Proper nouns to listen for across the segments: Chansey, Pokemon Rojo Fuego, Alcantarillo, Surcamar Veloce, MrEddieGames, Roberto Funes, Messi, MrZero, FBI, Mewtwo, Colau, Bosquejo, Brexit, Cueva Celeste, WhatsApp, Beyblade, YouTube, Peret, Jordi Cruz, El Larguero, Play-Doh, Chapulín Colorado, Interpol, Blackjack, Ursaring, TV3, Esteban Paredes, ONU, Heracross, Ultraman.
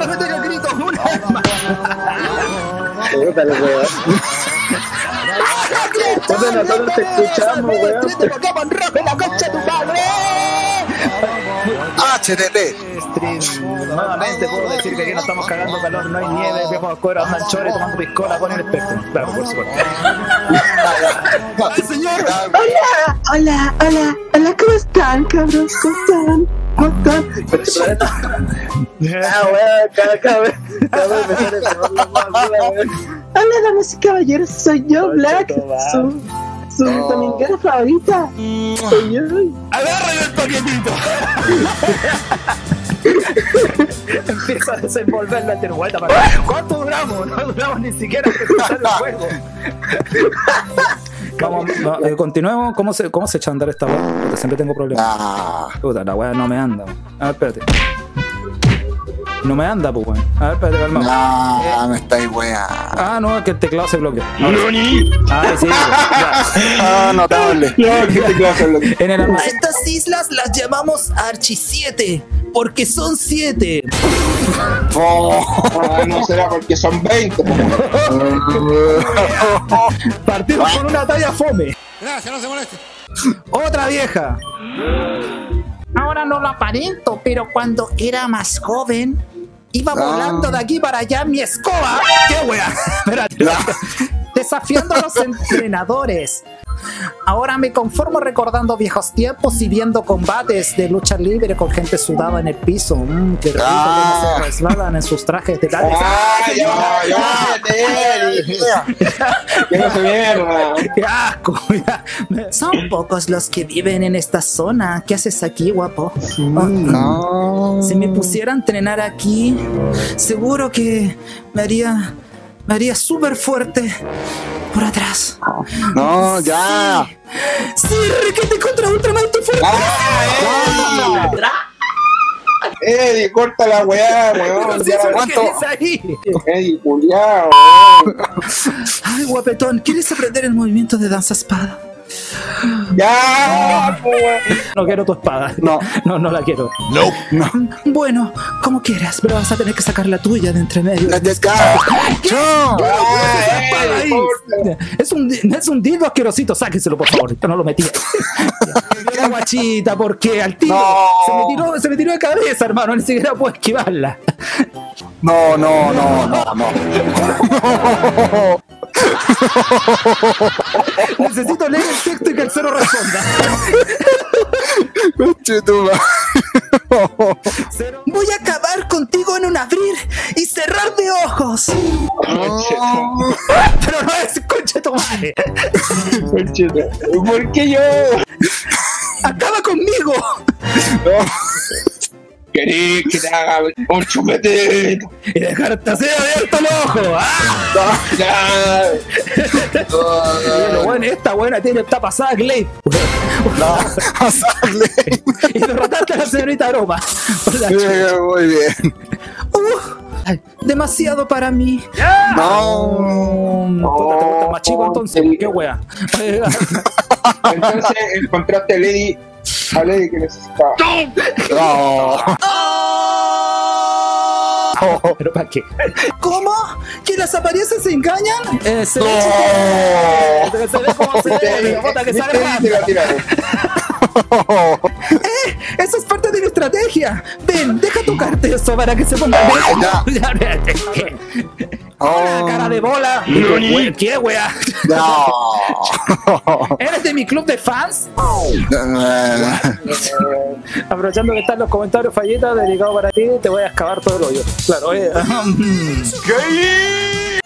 repente los gritos una vez más. Entonces nosotros te escuchamos, weón. Pokémon Rojo, la concha de tu padre. HTT. Nuevamente puedo decir que aquí no estamos cagando calor, no hay nieve, vemos cueros, manchores, tomando piscola, ponen el espectro. Claro, por supuesto. Señor. Hola, ¿cómo están, cabrón? Hola, damas y caballeros, soy yo, Black. Su dominguera favorita. Soy yo. ¡Agárralo el paquetito! Empiezo a desenvolver la tervuelta. ¿Cuánto duramos? No duramos ni siquiera que empezar el juego. No, continuemos. ¿Cómo se echa a andar esta weá? Siempre tengo problemas. Puta, la weá no me anda. A ver, espérate. No me anda, pues weón. A ver, espérate, calma. No, me estáis weá. No, es que el teclado se bloquea. ¡Noni! Sí, ya. Notable. No, es que el teclado se bloquea. En el almacén. Estas islas las llamamos Archi7. Porque son 7. No será porque son 20. Partimos con una talla fome. Gracias, no se moleste. Otra vieja. Ahora no lo aparento, pero cuando era más joven, iba volando de aquí para allá mi escoba. ¡Qué wea! Desafiando a los entrenadores. Ahora me conformo recordando viejos tiempos y viendo combates de lucha libre con gente sudada en el piso. Que rico que se resbalan en sus trajes de tales. ¡Qué asco! Son pocos los que viven en esta zona. ¿Qué haces aquí, guapo? Si me pusiera a entrenar aquí, seguro que me haría súper fuerte. Por atrás. No, ya. Sí, requete contra Ultraman, tú fuerte. Eddie, corta la weá, weón. ¿Cuánto? Eddie, culiao. Ay, guapetón, ¿quieres aprender el movimiento de danza espada? Ya. No quiero tu espada. No la quiero. No. Bueno, como quieras, pero vas a tener que sacar la tuya de entre medio. Es un dildo asquerosito, sáquenselo por favor. Yo no lo metí. La guachita, porque al tiro se me tiró de cabeza, hermano, ni siquiera puedo esquivarla. No. Necesito leer el texto y que el cero responda. Voy a acabar contigo en un abrir y cerrar de ojos. Pero no es conchetumare. ¿Por qué yo? Acaba conmigo. Querés que te haga un chupete y dejarte así abierto el ojo. Bueno, esta buena tiene está pasada Glade. Y derrotaste a la señorita Aroma. Muy bien. Demasiado para mí. ¿Te gusta más chico entonces? Qué wea. Entonces encontraste a Lady. Vale, que necesitaba. ¿Pero para qué? ¿Cómo? ¿Que las apariencias se engañan? Se ve como se ve la bota que sale ¡Eso es parte de mi estrategia! Ven, deja tocarte eso para que se ponga bien. Cara de bola. ¿Qué wea? ¿Eres de mi club de fans? Aprovechando que están los comentarios, Fallita, dedicado para ti, te voy a excavar todo el hoyo. Claro,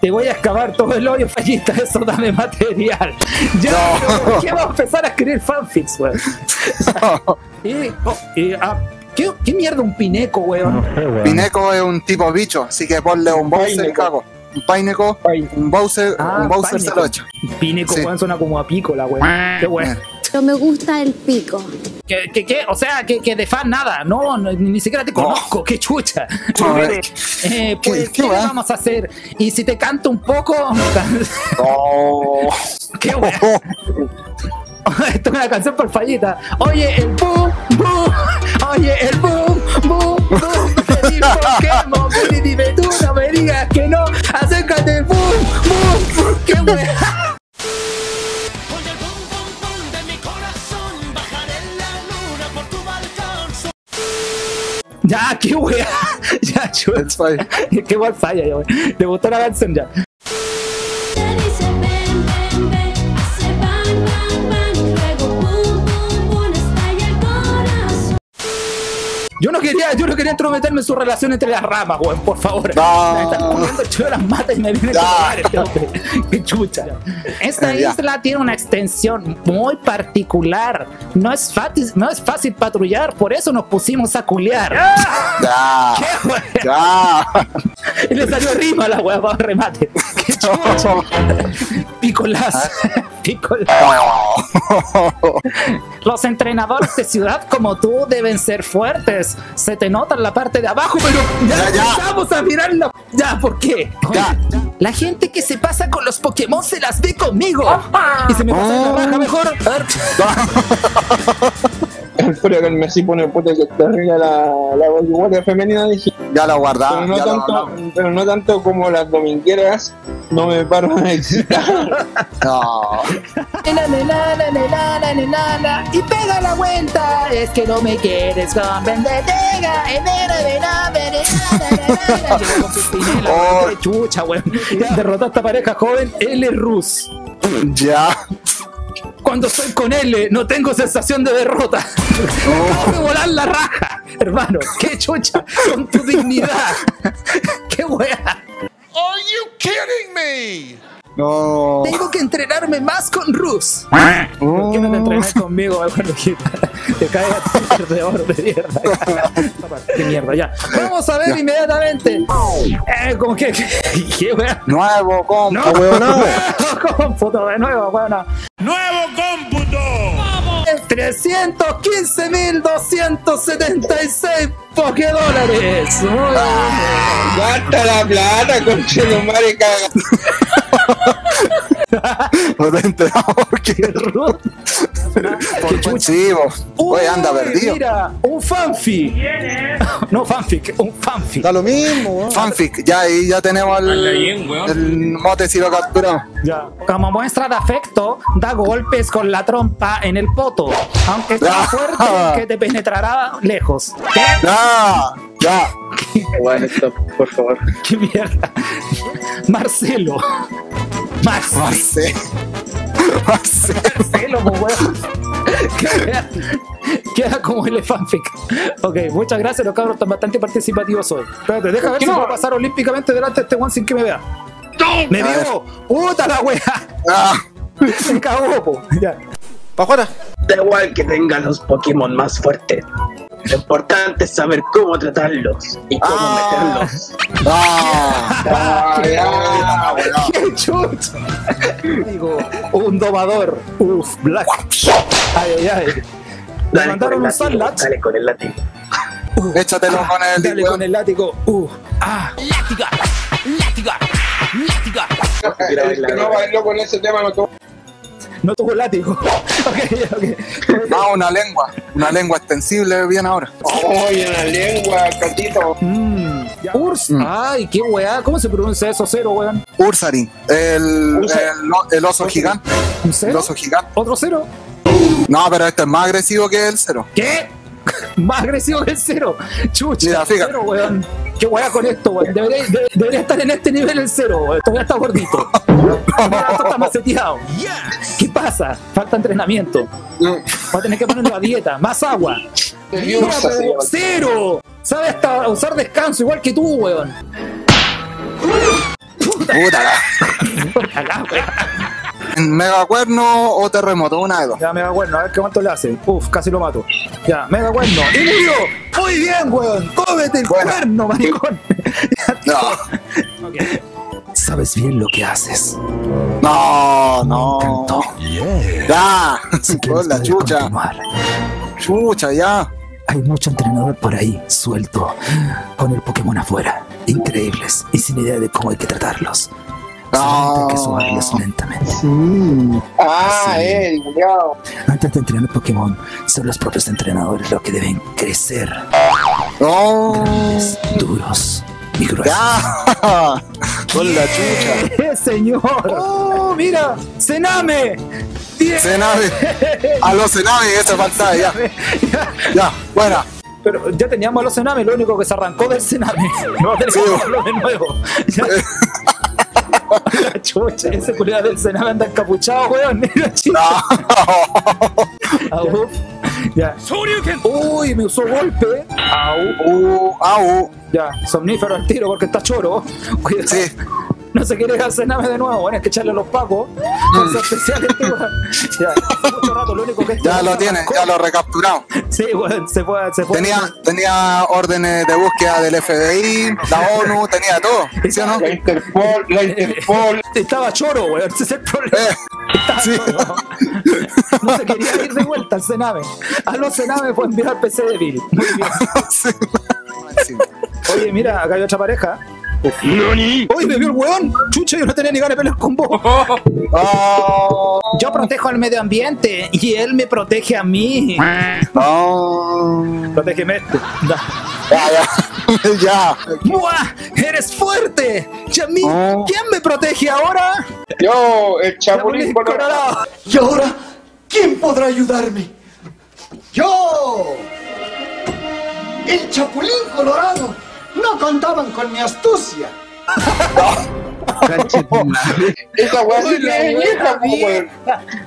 te voy a excavar todo el hoyo, Fallita, eso dame material. Ya, ¿qué va a empezar a escribir fanfics, weón? ¿Qué mierda un pineco, weón? Pineco es un tipo bicho, así que ponle un Bowser y cago. Un Pineco, un Bowser, un Bowser 08. Pineco, weón, suena como a pícola, weón. Qué weón. Pero me gusta el pico. ¿Qué? O sea, que de fan nada. No, ni siquiera te conozco. ¡Qué chucha! Pues, ¿qué vamos a hacer? Y si te canto un poco... ¡Qué weón! Esto es una canción por Fallita. Oye, el boom, boom. Oye, el boom, boom, boom. De mi Pokémon. grande. Ya, qué wea. Ya, chueves. Qué guay falla, ya, wey. Le botó la Gansen ya. Yo no quería entrometerme en su relación entre las ramas, weón, por favor. No. Me están poniendo el chido de las matas y me viene a este hombre. Qué chucha. Esta isla tiene una extensión muy particular. No es fácil patrullar, por eso nos pusimos a culear. ¡Ah! ¡Qué weón! ¡Ah! Y le salió rima a la weón para remate. ¡Qué chucha! Picolás. Los entrenadores de ciudad como tú deben ser fuertes. Se te nota en la parte de abajo, pero ya vamos a mirar la... Ya, ¿por qué? Ya. La gente que se pasa con los Pokémon se las ve conmigo. ¡Opa! Y se me pasa en la baja mejor. El frío que el Messi pone puta que te arriba la bodyguardia femenina, dije. Ya la guardaba. Pero no tanto como las domingueras. No me paro de excitar. No. Y pega la vuelta. Es que no me quieres comprender. Oh, chucha, güey. Derrotó a esta pareja joven L. Rus. Ya. Cuando estoy con L, no tengo sensación de derrota. Acabo de volar la raja, hermano. Qué chucha, con tu dignidad. Qué wea. Are you kidding me? No. Tengo que entrenarme más con Rus. ¿Por qué no te entrenas conmigo, mejor Lujita? Te cae a tu de oro de mierda. Qué mierda, ya. Vamos a ver inmediatamente. ¿Cómo que? ¿Qué wea? Nuevo compo, weón. Nuevo cómputo, de nuevo, weón. ¡Nuevo cómputo! ¡315.276 Pokédólares! ¡Muy bien! ¡Gasta la plata, conchetumare, caga! No te enteramos porque es rudo. Por chuchivo. Oye, anda perdido. Mira, un fanfic. No, fanfic, un fanfic. Da lo mismo. Fanfic, ya ahí ya tenemos el mote si lo capturamos. Ya. Como muestra de afecto, da golpes con la trompa en el poto. Aunque sea fuerte, que te penetrará lejos. ¡Ya! ¡Ya! Bueno, stop, por favor. ¡Qué mierda! Marcelo. Marcelo, pues, weón. Queda como el fanfic. Ok, muchas gracias, los cabros, tan bastante participativos hoy. Espérate, deja ver si puedo pasar olímpicamente delante de este one sin que me vea. ¡No! ¡Me vio! ¡Puta la wea! Se cagó, po. Ya. ¡Pa' fuera! Da igual que tengan los Pokémon más fuertes. Lo importante es saber cómo tratarlos y cómo meterlos. ¡Qué chucho! Digo, un domador. Uf, Blackjack. Ay, ay, ay. Le mandaron un Sunlatch. Dale con el látigo. Échatelo con el látigo. Dale con el látigo. Látigo. El que no bailó con ese tema no tuvo. No tuvo látigo. Ok. Ah, una lengua. Una lengua extensible, bien ahora. Oye, una lengua, Catito. Ay, qué weá. ¿Cómo se pronuncia eso, cero, weón? Ursaring. El oso gigante. ¿Un cero? El oso gigante. ¿Otro cero? No, pero este es más agresivo que el cero. ¿Qué? Más agresivo que el cero. Chucha. Mira, fíjate. Cero, weón. Qué weá con esto, weón. Debería estar en este nivel el cero, weón. Todavía está gordito. Esto está maceteado. ¿Qué pasa? Falta entrenamiento. Va a tener que ponerlo a dieta. Más agua. Mira, cero. Sabe hasta usar descanso igual que tú, weón. Puta la weón. Mega cuerno o terremoto, una de dos. Ya, mega cuerno, a ver qué cuánto le hace. Uf, casi lo mato. Ya, mega cuerno. ¡Y murió! ¡Muy bien, weón! ¡Cómete el cuerno, maricón! No. Okay. Sabes bien lo que haces. No. Me encantó. Ya. Con la chucha. Continuar. Chucha, ya. Hay mucho entrenador por ahí, suelto, con el Pokémon afuera. Increíbles y sin idea de cómo hay que tratarlos. No. Hay que subirles lentamente. Sí. Antes de entrenar Pokémon, son los propios entrenadores los que deben crecer. Grandes, duros, Mi grueso. ¡Ah! ¡Con la chucha! ¡Señor! ¡Oh, mira! ¡Cename! ¡Diez! ¡Cename! ¡A los Cename! ¡Esa falta! ¡Ya! ¡Ya! ¡Buena! Pero ya teníamos a los Cename, lo único que se arrancó del Cename. No tenemos de nuevo. Ya. La chucha, ese culiado del Cename anda encapuchado, weón. Mira, chico. Au. Ya. Uy, me usó golpe. Au. Au. Ya, somnífero al tiro porque está choro. Cuidado. Sí. No se quiere dejar Cename de nuevo, bueno, es que echarle a los pacos. Con especiales, tío. Ya, hace mucho rato, lo único que ya lo tiene, ya lo recapturado. Sí, bueno, se fue. Tenía órdenes de búsqueda del FBI, la ONU, tenía todo. ¿Sí o no? La Interpol. Estaba choro, weón, ese es el problema. Sí. No se quería ir de vuelta al Cename. A los Cename fue enviar al PC de Bill. Muy bien. Sí. Oye, mira, acá hay otra pareja. ¡Noni! ¡Uy, me vio el weón! ¡Chucha, yo no tenía ni ganas de pelear con vos! Oh. Yo protejo al medio ambiente y él me protege a mí. Oh. Protégeme este. Da. Ya, ya. ¡Mua! ¡Eres fuerte! ¿Y a mí? Oh. ¿Quién me protege ahora? Yo, el Chapulín Colorado. ¿Y ahora quién podrá ayudarme? ¡Yo! ¡El Chapulín Colorado! No contaban con mi astucia. Esa weón es la vieja, weón.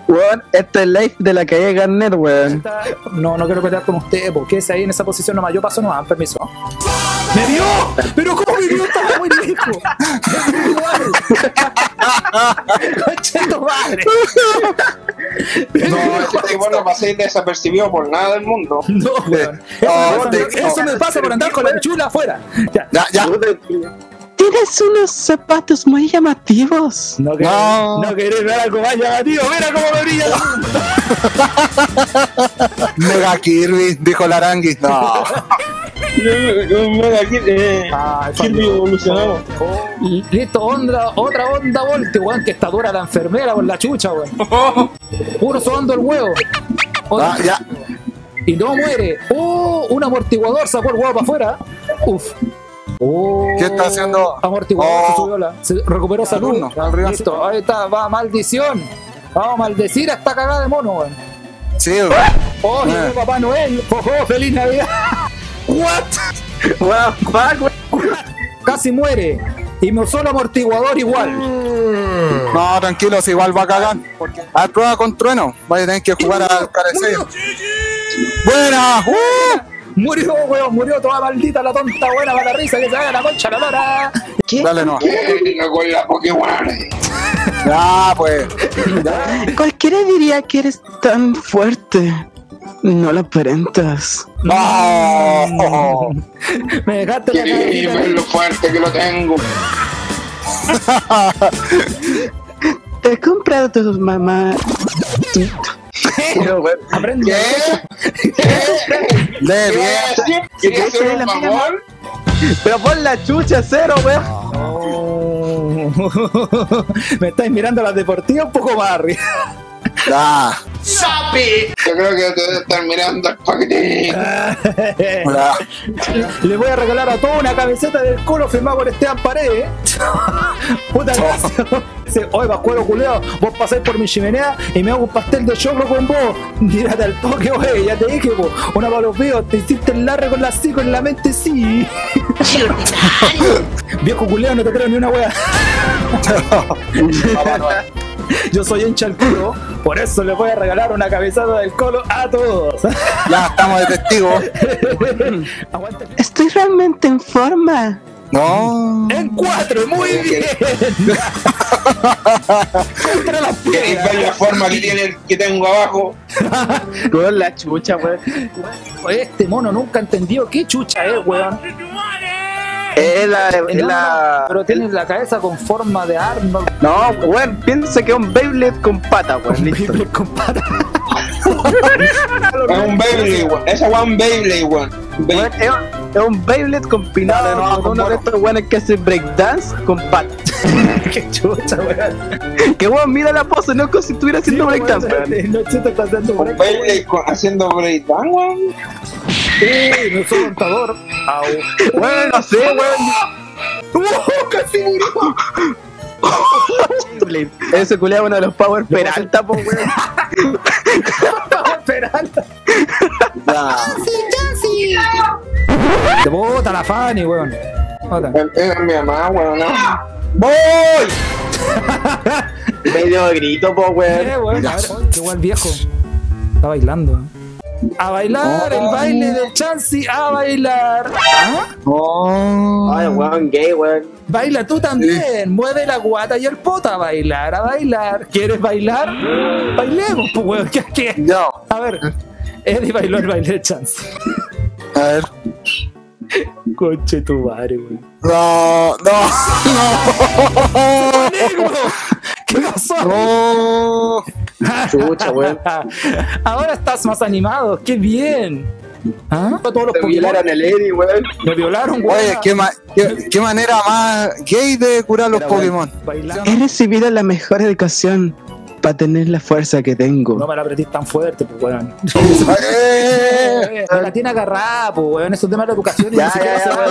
Weón, este es live de la calle Garnet, weón. No, no quiero pelear con usted, porque es ahí en esa posición nomás. Yo paso nomás, permiso. ¡Me vio! ¡Pero cómo me vio! ¡Estaba muy lejos! ¡Es igual! ¡Conchito madre! No, este tipo no pasé desapercibido por nada del mundo. No, weón. Eso me pasa por andar con la chula afuera. Ya. Tienes unos zapatos muy llamativos. No querés ver algo más llamativo. Mira cómo me brilla. Mega Kirby, dijo Laranguis. No. Mega Kirby. Kirby evolucionado. Listo, otra onda volte, weón. Que está dura la enfermera con la chucha, weón. Puro sonando el huevo. Ah, ya. Y no muere. Oh, un amortiguador sacó el huevo para afuera. Uf. Oh, ¿qué está haciendo? Amortiguador, se subió se recuperó salud. Listo, ahí está, va, maldición. Vamos a maldecir a esta cagada de mono, weón. Sí, weón. Oh, Papá Noel, cojo, feliz Navidad. What? What the fuck, weón. Casi muere. Y me usó el amortiguador igual. No, tranquilo, si igual va a cagar. A prueba con trueno. Vaya a tener que jugar al carecido. ¡Buena! Murió, weón, murió toda maldita la tonta buena para la risa que se haga la concha la lora. ¿Qué? Dale, no. ¿Qué? Con la Pokémon. Ah, pues. Cualquiera diría que eres tan fuerte. No la aparentas. No. Me dejaste la cara. Sí, ver lo fuerte que lo tengo. Te he comprado tus mamá. Aprende. ¿Quieres ser un mamón? Pero pon la chucha cero, weón. Oh. Me estáis mirando las deportivas un poco más arriba. Ah. ¡Sapi! Yo creo que te debe estar mirando al paquete. Le voy a regalar a todos una camiseta del culo firmada por Esteban Paredes. Puta gracia. Oye, Pascuero culeo, vos pasáis por mi chimenea y me hago un pastel de choclo con vos. Tírate al toque, oye, ya te dije, vos. Una para los viejos, te hiciste el larre con la sí, con la mente sí. Viejo culeo, no te creo ni una wea. Yo soy hincha al culo, por eso le voy a regalar una cabezada del colo a todos. Ya estamos de testigos. Estoy realmente en forma. No. En cuatro, muy bien. Contra las piernas. ¿Qué forma que tengo abajo? Con la chucha, weón. Este mono nunca entendió qué chucha es, weón. Pero tienes la cabeza con forma de Arnold. No, weón, piensa que es un Beyblade con pata, weón. Listo. Beyblade con pata. Es un Beyblade, weón. Esa weón es un Beyblade, weón. Es un Beyblade combinado con uno de estos weones que hace breakdance con pata. Qué chucha, weón. Que weón, mira la pose, no es como si estuviera haciendo breakdance, weón. No, si te estás haciendo breakdance. Un Beyblade haciendo breakdance, weón. Sí, no soy contador. Bueno, no sé, weón. ¡Se murió! Ese culiao es uno de los Power Peralta, po, weón. Power Peralta. ¡Casi, casi! Te bota la Fanny, weón. Era mi mamá, weón. ¡Voy! Medio grito, po, weón. Qué guay viejo. Está bailando. A bailar, el baile del Chansey, a bailar. ¿Ah? Ay, weón, gay, weón. Baila tú también, mueve la guata y el pota, a bailar, a bailar. ¿Quieres bailar? Bailemos, pues, weón, ¿qué? No. A ver, Eddie bailó el baile del Chansey. A ver. Conche tu madre, weón. No, no, no. ¿Qué pasó? No. Chucha, weón. Ahora estás más animado, qué bien. ¿Ah? Todos los te violaron el Eddie, weón. Me violaron, weón. Oye, qué manera más gay de curar los Pokémon. He recibido la mejor educación para tener la fuerza que tengo. No me la apretís tan fuerte, pues, weón. La tiene agarrada, pues, weón. Es un tema de educación y ya,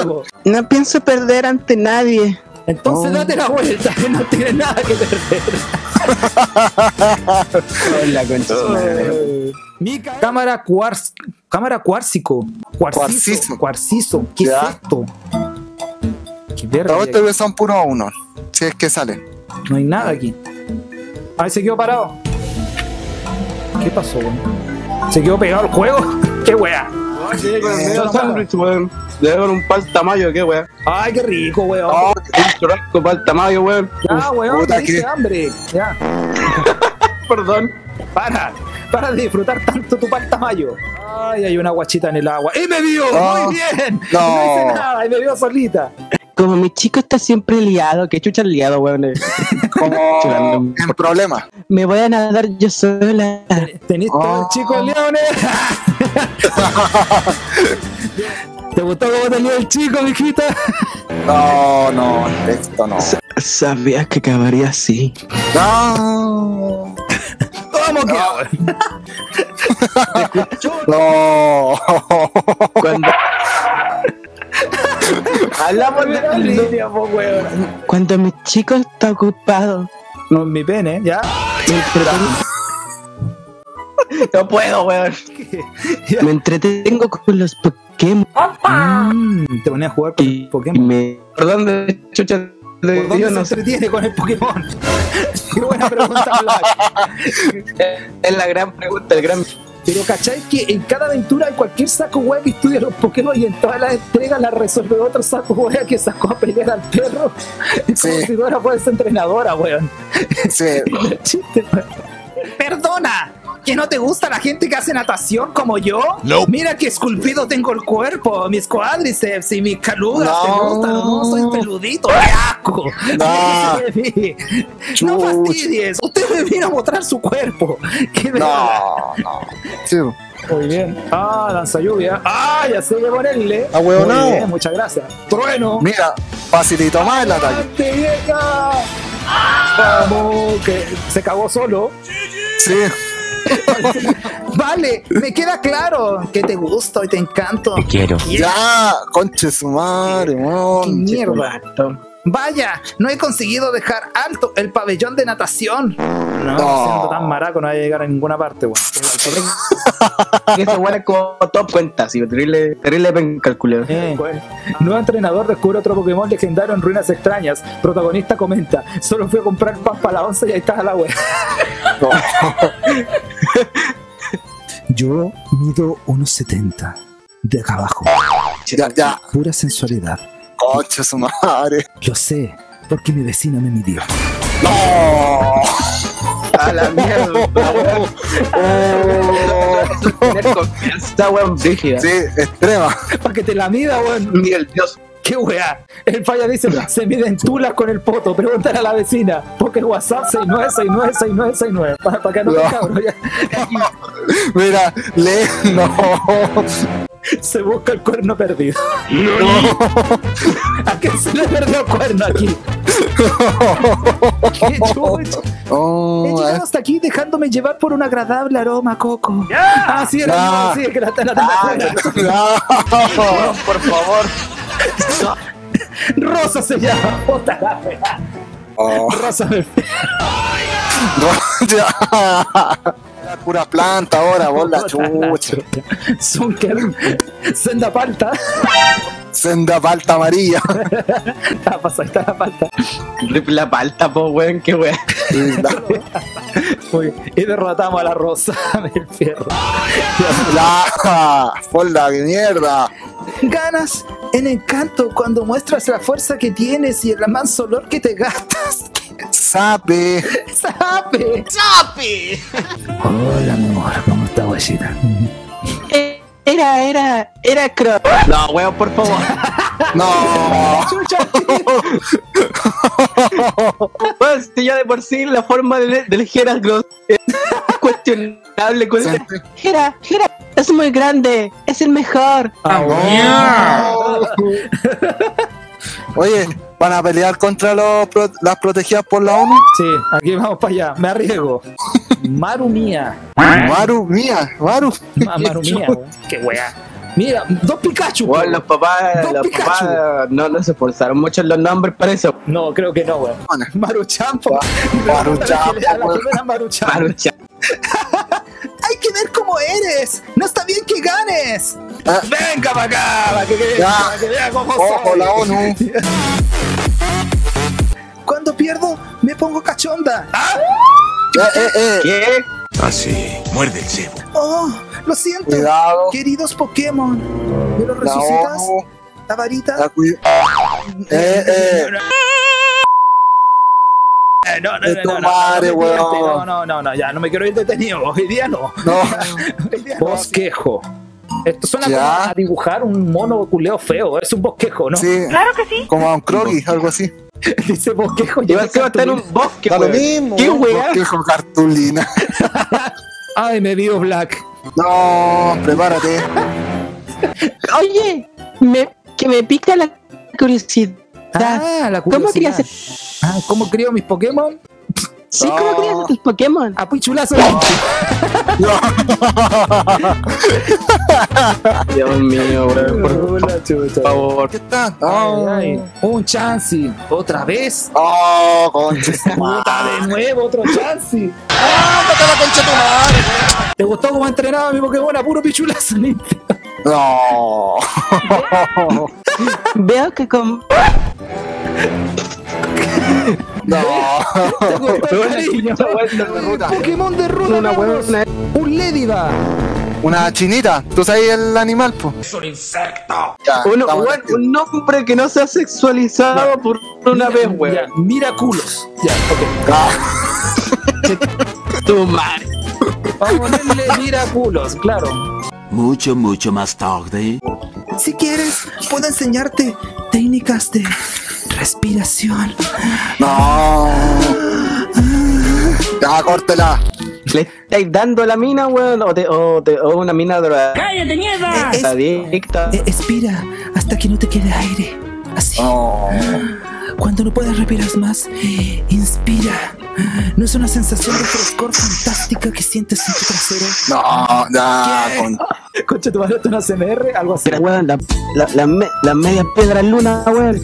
no, no pienso perder ante nadie. Entonces date la vuelta, que no tienes nada que perder. Hola, mi cámara cuarcizo. ¿Qué es esto? Qué verde. Todos te ves son puro a uno. Si es que sale. No hay nada aquí. A ver, se quedó parado. ¿Qué pasó, weón? ¿Se quedó pegado el juego? ¡Qué wea! Debe un paltamayo, qué weón. Ay, qué rico, weón. Oh, un churrasco paltamayo, weón. Ah, weón, te hice hambre. Ya. Perdón. Para de disfrutar tanto tu paltamayo. Ay, hay una guachita en el agua. ¡Y me vio! ¡Muy bien! No hice nada, y me vio solita. Como mi chico está siempre liado, que chucha liado, weón. Como en problemas. Me voy a nadar yo sola. ¿Teniste un chico leones? ¿Te gustó cómo tenía el chico, mijita? No, no, esto no. Sabías que acabaría así. No. ¿Cómo que? No. Cuando... Hablamos de la línea, po, weón. Cuando mi chico está ocupado. No, mi pene, ya. No puedo, weón. Me entretengo con los Pokémon. Te pones a jugar con los Pokémon. Perdón, de chucha. ¿Por dónde se entretiene con el Pokémon? Qué buena pregunta, Black. Es la gran pregunta, el gran... Pero ¿cachai? Que en cada aventura, en cualquier saco wea que estudia los Pokémon y en todas las entregas la resuelve otro saco wea que sacó a pelear al perro. Sí. Como si no era por esa entrenadora, weón. Sí. Chiste, weón. Perdona, ¿que no te gusta la gente que hace natación como yo? No. Mira que esculpido tengo el cuerpo, mis cuádriceps y mis calugas. No. ¿Te gustan? No, soy peludito, qué asco. No. No fastidies, usted me vino a mostrar su cuerpo. ¿Qué no, no. Sí. Muy bien. Ah, danza lluvia. Ah, ya sé de ponerle. Ah, huevo, no. Bien, muchas gracias. Trueno. Mira, facilito más el ataque. Vieja. ¡Ah! Vamos, que se cagó solo. Sí. Vale, me queda claro que te gusto y te encanto. Te quiero. Ya, conche su madre, qué mierda. Vaya, no he conseguido dejar alto el pabellón de natación. No, me siento tan maraco, no voy a llegar a ninguna parte, weón. Esa weón es como top cuenta, si terrible penca el culero. Nuevo entrenador descubre otro Pokémon legendario en ruinas extrañas. Protagonista comenta, solo fui a comprar pan para la once y ahí estás a la weón. No. Yo mido 1.70 de acá abajo. Ya. Pura sensualidad. Concha su madre. Lo sé, porque mi vecina me midió. ¡No! A la mierda. Está weón rígida. Sí, extrema. Para que te la mida, weón. Miguel, Dios. ¡Qué weá! El falla dice, se miden tulas con el poto. Pregúntale a la vecina. Porque el WhatsApp 69696969. Para que no te cabro. Mira, lee. No. Se busca el cuerno perdido. No. ¿A qué se le perdió el cuerno aquí? ¡Qué chucha! He llegado hasta aquí dejándome llevar por un agradable aroma a coco. Ah, sí, era así, que la tela de la. Por favor. Rosa se llama, puta la fea. Oh. Rosa me la pura planta ahora, vos la chucha. Son que senda palta. Senda palta amarilla. La pasa, está la palta. La palta, po, weón, qué weón. Y derrotamos a la Rosa del Fierro. La folda, qué mierda. Ganas en encanto cuando muestras la fuerza que tienes y el manso olor que te gastas. ¡Sape! ¡Sape! ¡Sape! Hola, mi amor, ¿cómo está, güeyita? Era Croc. No, weón, por favor. No. Chucha, bueno, si ya de por sí la forma del Heracross es cuestionable con ese. Hera, es muy grande, es el mejor. Ah, oh. Oye, ¿van a pelear contra las protegidas por la ONU? Sí, aquí vamos para allá, me arriesgo. Maru mía, qué wea. Mira, dos Pikachu. Bueno, los papás no se esforzaron mucho en los nombres para eso. No, creo que no, weón. Maruchampo. Maruchampo. Hay que ver cómo eres. No está bien que ganes. Venga para acá, para que vea cómo soy. Ojo, la ONU. Cuando pierdo, me pongo cachonda. ¿Ah? ¿Qué? Así, muerde el cebo. Oh, lo siento. Cuidado. Queridos Pokémon, ¿me lo resucitas? La varita. No, ya no me quiero ir detenido. Hoy día no. Bosquejo. Esto suena como a dibujar un mono culeo feo. Es un bosquejo, ¿no? Sí. Claro que sí. Como a un Crogi, algo así. Dice bosquejo. Yo creo que va a estar en un bosque. Lo mismo. ¿Qué hueá? Bosquejo cartulina. Ay, me vio Black. No, prepárate. Oye, que me pica la curiosidad. Ah, la curiosidad. ¿Cómo crías? Ah, ¿cómo crío mis Pokémon? Sí, ¿cómo crías tus Pokémon? A puchulazo. Dios mío, bro, por favor. ¿Qué tal? Un Chansey. ¿Otra vez? Oh, concha. De nuevo, otro Chansey. ¡Ándate la concha tu madre! ¿Te gustó cómo entrenaba mi Pokémon? A puro pichulazo. No. Veo que con... No. Pokémon de ruta. Un Lediva. Una chinita. ¿Tú sabes el animal, po? Es un insecto. Ya, un nombre que no se ha sexualizado por una vez, weón. Mira culos. Ya, ok. Tu madre. Vamos a ponerle mira culos, claro. Mucho más tarde. Si quieres, puedo enseñarte técnicas de respiración. No. Ya, córtela. ¿Le estáis dando la mina, weón? O una mina drogada. ¡Cállate, mierda! Expira hasta que no te quede aire. Así. Oh. Cuando no puedas respirar más, inspira. ¿No es una sensación de frescor fantástica que sientes en tu trasero? No, Concha, tu madre, una CMR, algo así. Pero, weón, la media piedra en luna, weón.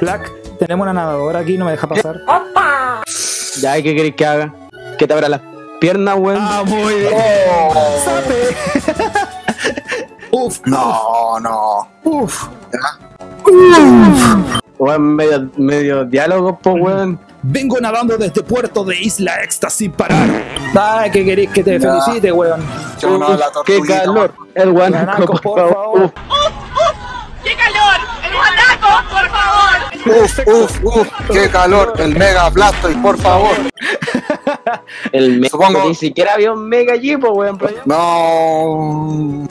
Black, tenemos una nadadora aquí, no me deja pasar. ¡Opa! Ya, ¿qué querés que haga? Que te abra las piernas, weón. Ah, muy bien. Oh. ¡Sape! Uf. No. Uf. Weón, medio diálogo, po, weón. Vengo nadando desde puerto de Isla Exta sin parar. ¿Sabes qué querés que te felicite, weón? ¡Qué calor! El guanaco, por favor. ¡Uf, uf! ¡Qué calor! ¡El guanaco, por favor! ¡Uf, uf, uf! ¡Qué calor! ¡El mega Blastoise, por favor! El mega. Supongo... Ni siquiera había un mega allí, po, weón. No.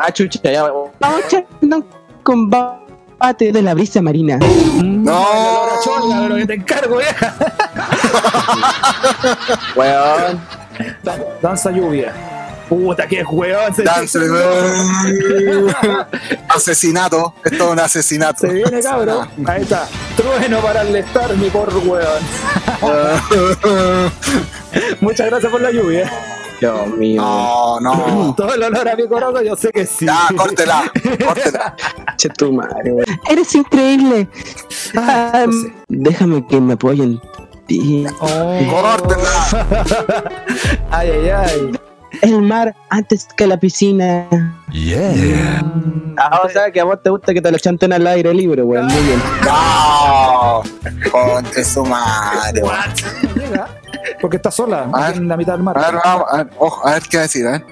Ah, chucha, ya, weón. Vamos echando combate de la brisa marina. No. Pero que te encargo, vieja. Weón. Danza lluvia. Puta, que es weón. Danza lluvia. Asesinato. Esto es todo un asesinato. Se viene, cabrón. Ahí está. Trueno para alertar mi por weón. Muchas gracias por la lluvia. Dios mío. No, no. Todo el olor a mi corozo, yo sé que sí. Ah, córtela, córtela. Che tu madre, güey. Eres increíble. Ah, no sé. Déjame que me apoyen. Oh. Córtela. Ay, ay, ay. El mar antes que la piscina. Yeah. Ah, o sea que a vos te gusta que te lo chanten al aire libre, güey. Muy bien. No. Ponte su madre, güey. Porque está sola, a ver, en la mitad del mar. A ver qué va a decir, ¿eh?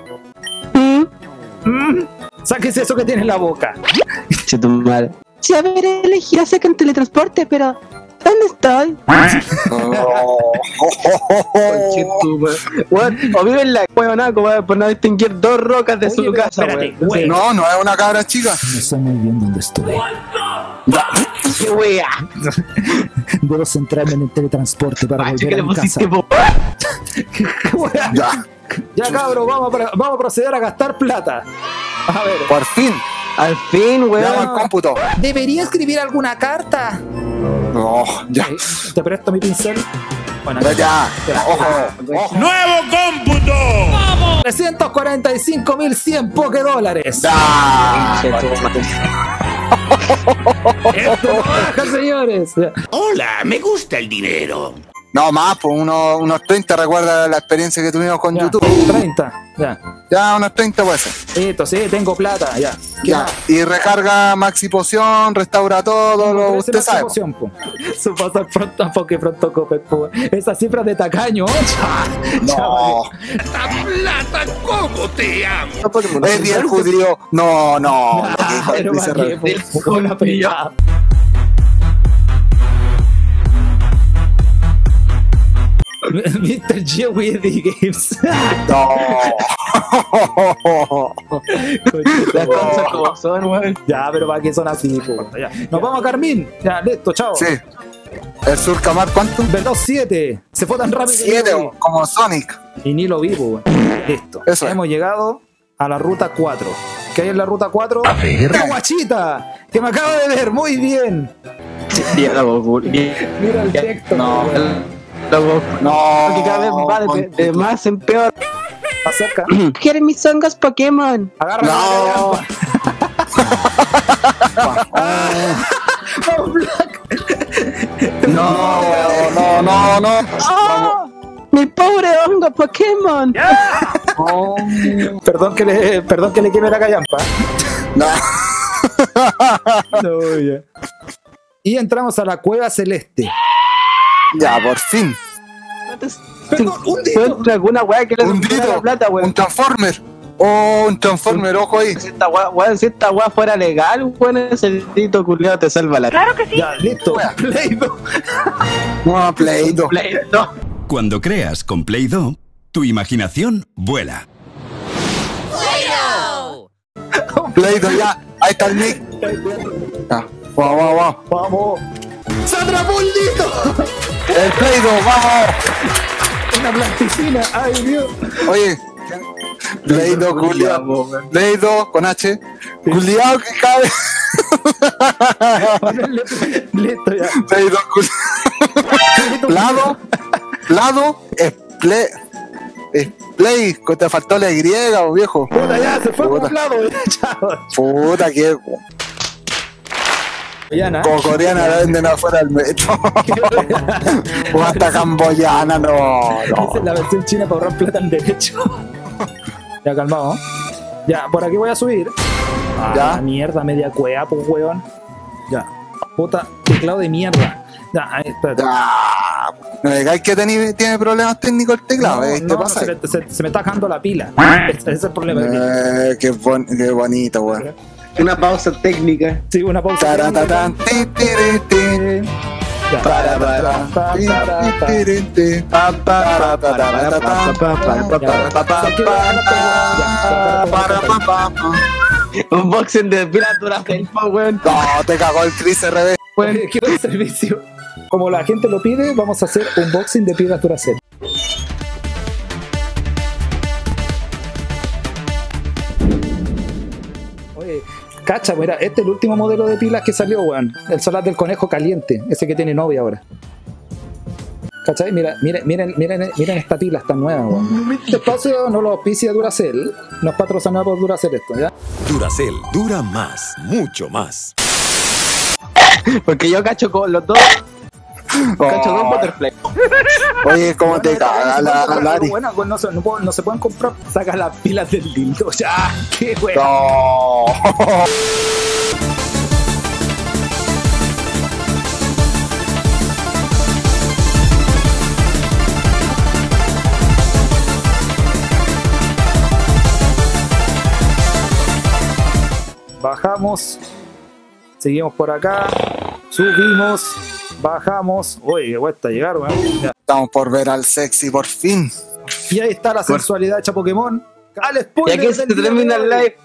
Sáquese eso que tiene en la boca. Si haber elegido hacer que en teletransporte, pero... ¿dónde estoy? O vive en la huevona, como por no distinguir dos rocas de su casa. No, no es una cabra chica. No sé muy bien dónde estoy. ¡Qué wea! Debo centrarme en el teletransporte para volver a mi casa. Ya, cabrón, vamos a proceder a gastar plata. A ver. Por fin. Al fin, weón. Cómputo. Debería escribir alguna carta. No, ya. Te presto mi pincel. Bueno, ya. Ojo. ¡Nuevo cómputo! ¡Vamos! 345.100 Pokédólares. Esto baja, señores. Hola, me gusta el dinero. No más, pues unos 30, recuerda la experiencia que tuvimos con YouTube. 30, ya. Ya, unos 30 puede ser. Listo, sí, tengo plata, ya. Ya. Y recarga maxi poción, restaura todo, lo usted sabe. Su pasar pronto a Poké Pronto Cope. Esas cifras de tacaño. No. ¡Esta plata, cómo te amo! Es bien judío. No, no. Con la pillada. MrEddie Games. No. Las cosas como son, weón. Ya, pero para qué son así, po. Nos vamos a Carmín. Ya, listo, chao. Sí. El Surcamar, ¿cuánto? Verdad, 7. Se fue tan rápido. 7, como Sonic. Y ni lo vi, weón. Listo. Eso hemos llegado a la ruta 4. ¿Qué hay en la ruta 4? A ver. ¡Qué guachita! Que me acabo de ver. Muy bien. Mira el texto. No. No, porque cada vez va de más en peor. Acerca. Quieren mis hongos Pokémon. Agarra. No. No. Mi pobre hongo Pokémon. Perdón que le queme la callampa. No. No, ya. Y entramos a la Cueva Celeste. Ya, por fin. Perdón, un dito. Alguna weá que le da plata, weón. Un transformer. Oh, un transformer, ojo ahí. Si esta weá fuera legal, weón, ese dito culiado te salva la. Claro que sí. Ya, listo. Play-Doh. No, Play-Doh. Cuando creas con Play-Doh, tu imaginación vuela. Play-Doh, ya. Ahí está el Nick. Vamos. ¡Se atrapó el dito! ¡El Play-Doh, vamos! Una plasticina, ay Dios. Oye, Play-Doh, culiao. Play-Doh con H. Culiao que cabe. Listo ya. Play-Doh, culiao. Lado, es Play. Es Play, te faltó la Y, viejo. Puta, ya, se fue por un lado, chao. Puta, que... Como coreana la venden afuera del metro. O hasta camboyana, no. Esa es la versión china para ahorrar plata en derecho. Ya, calmado. Ya, por aquí voy a subir. Ya. Mierda, media cueva, pues, weón. Ya. Puta, teclado de mierda. Ya, ahí, espérate. No digáis que tiene problemas técnicos el teclado. ¿Qué pasa? Se me está bajando la pila. Ese es el problema. Qué bonito, weón. Una pausa técnica. Sí, una pausa técnica. Un boxing de piratas del Power. No, te cagó el Chris RB. Bueno, quiero el servicio. Como la gente lo pide, vamos a hacer un boxing de piratas Z. Cacha, mira, este es el último modelo de pilas que salió, weón. El solar del conejo caliente, ese que tiene novia ahora. ¿Cachai? Mira, miren esta pila, está nueva, weón. Este espacio no lo auspicia Duracell, no es patrocinado por Duracell esto, ¿ya? Duracell dura más, mucho más. Porque yo cacho con los dos. Oh. Cacho con Butterfly. Oye, ¿cómo te caga la buena? No se pueden comprar. Saca las pilas del lindo. ¡Ya! ¡Qué bueno! No. Bajamos, seguimos por acá, subimos, bajamos. Oye, qué cuesta llegar, weón. Estamos por ver al sexy por fin. Y ahí está la sensualidad hecha Pokémon. Al spoiler. Y aquí se termina el live.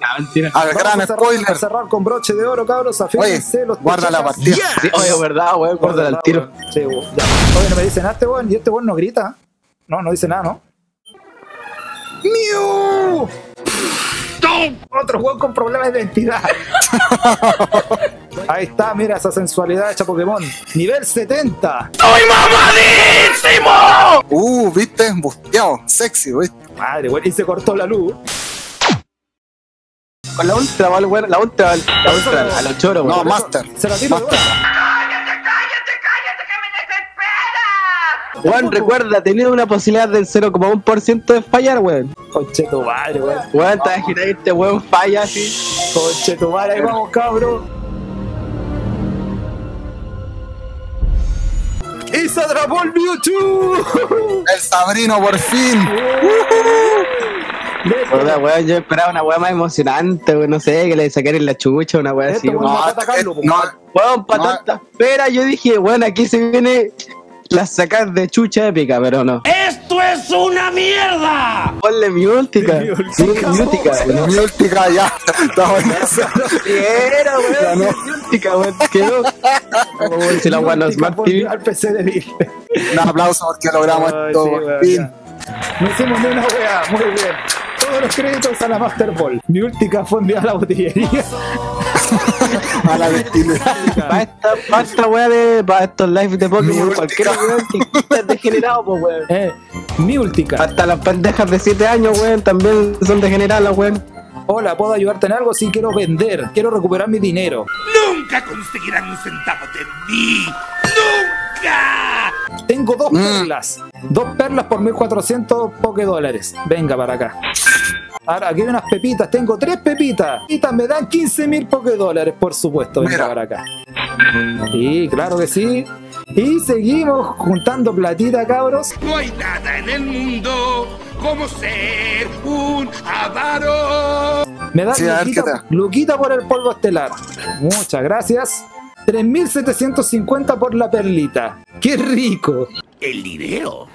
Al gran spoiler. Vamos a cerrar con broche de oro, cabros. Afíjense los. Guarda la partida. Sí, oye, verdad, weón. Guarda el tiro. Sí, weón. Oye, no me dice nada este weón. Y este weón no grita. No, no dice nada, ¿no? ¡Mew! Otro juego con problemas de identidad. Ahí está, mira esa sensualidad hecha Pokémon. Nivel 70. ¡Soy mamadísimo! Viste, busteado, sexy, ¿viste? Madre, güey, y se cortó la luz. Con la ultra, güey, la ultra, a los choros, güey. No, Master. Se la tiro, güey. Weón, recuerda, tenía una posibilidad del 0,1% de fallar, weón. Conchetumare, weón. Weón, te imaginas que este weón falla así. Conchetumare, ahí vamos, cabrón. ¡Y se atrapó el Mewtwo! ¡El Sabrino, por fin! Hola, weón, yo esperaba una weá más emocionante, weón, no sé, que le sacaran la chucha, una weá así. Weón, para tanta espera, yo dije, weón, aquí se viene... Las sacas de chucha épica, pero no. ¡Esto es una mierda! Ponle mi última. Mi última, ya. Está bueno. Era, weón. Mi última, weón. Quedó. Si la guardan Smart TV. Al PC de Bill. Un aplauso porque logramos esto. Por fin. No hicimos ni una weá. Muy bien. Todos los créditos a la Master Ball. Mi última fondeó a la botillería. A la vestimenta. Para esta weá de. Para estos live de Pokémon. Cualquier weón que esté degenerado, pues weón. Miultica. Hasta las pendejas de 7 años, weón, también son degeneradas, weón. Hola, ¿puedo ayudarte en algo? Sí, quiero vender. Quiero recuperar mi dinero. ¡Nunca conseguirán un centavo de mí! ¡Nunca! Tengo dos perlas. Dos perlas por 1400 Pokédólares. Venga para acá. Ahora, aquí hay unas pepitas, tengo 3 pepitas. Y también me dan 15.000 Pokédólares, por supuesto. Venga para acá. Sí, claro que sí. Y seguimos juntando platita, cabros. No hay nada en el mundo como ser un avaro. Me dan luquita por el polvo estelar. Muchas gracias. 3.750 por la perlita. ¡Qué rico! El dinero.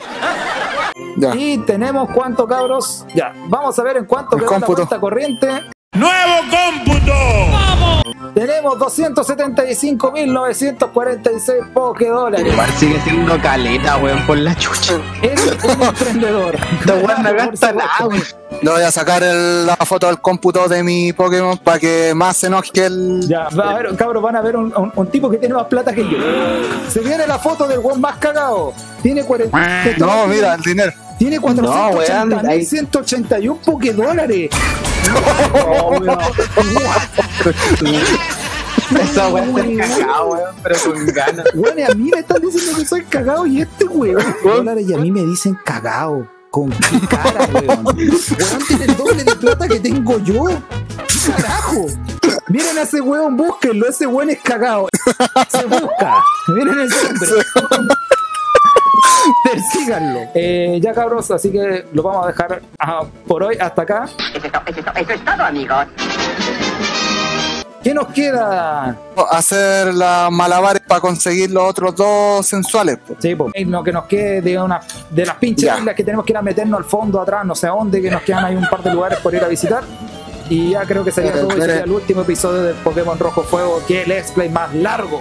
Ya. Y tenemos cuánto, cabros. Ya, vamos a ver en cuánto quedó la cuenta corriente. ¡Nuevo cómputo! ¡Vamos! Tenemos 275.946 Pokédólares. Sigue siendo caleta, weón, por la chucha. Es un emprendedor. No, weón, no gasta nada, weón. Le voy a sacar la foto del cómputo de mi Pokémon para que más se enoje el... Ya, a ver, cabros, van a ver un tipo que tiene más plata que yo. Se viene la foto del weón más cagado. Tiene 40... No, mira, el dinero. Tiene 481 Pokédólares. No, no, esa weá está cagado, weón, pero con ganas. Weón, y a mí me están diciendo que soy cagado y este weón. Y a mí me dicen cagado. Con qué cara, weón. Weón tiene el doble de plata que tengo yo. Carajo. Miren a ese weón, búsquenlo. Ese weón es cagado. Se busca. Miren el hombre. Persíganlo. Ya, cabros, así que lo vamos a dejar por hoy hasta acá. Eso es todo, amigos. ¿Qué nos queda? Hacer las malabares para conseguir los otros dos sensuales. Po. Sí, pues. Lo que nos quede de las pinches islas que tenemos que ir a meternos al fondo, atrás, no sé a dónde, que nos quedan ahí un par de lugares por ir a visitar. Y ya creo que sería todo. Sería el último episodio del Pokémon Rojo Fuego, que es el Let's Play más largo.